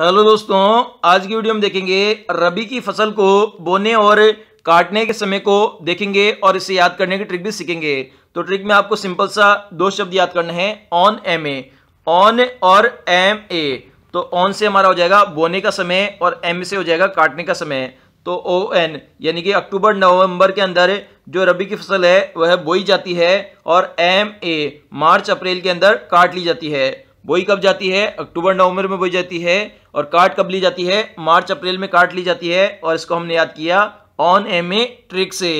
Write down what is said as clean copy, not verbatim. Hello दोस्तों, आज की वीडियो में देखेंगे रबी की फसल को बोने और काटने के समय को देखेंगे और इसे याद करने की ट्रिक भी सीखेंगे। तो ट्रिक में आपको सिंपल सा दो शब्द याद करना है, ऑन एम ए, ऑन और एम ए। तो ऑन से हमारा हो जाएगा बोने का समय और एम से हो जाएगा काटने का समय। तो ओ एन यानी कि अक्टूबर नवंबर के अंदर जो रबी की फसल है वह बोई जाती है और एम ए मार्च अप्रैल के अंदर काट ली जाती है। बोई कब जाती है? अक्टूबर नवंबर में बोई जाती है। और काट कब ली जाती है? मार्च अप्रैल में काट ली जाती है। और इसको हमने याद किया ऑन एम ए ट्रिक से।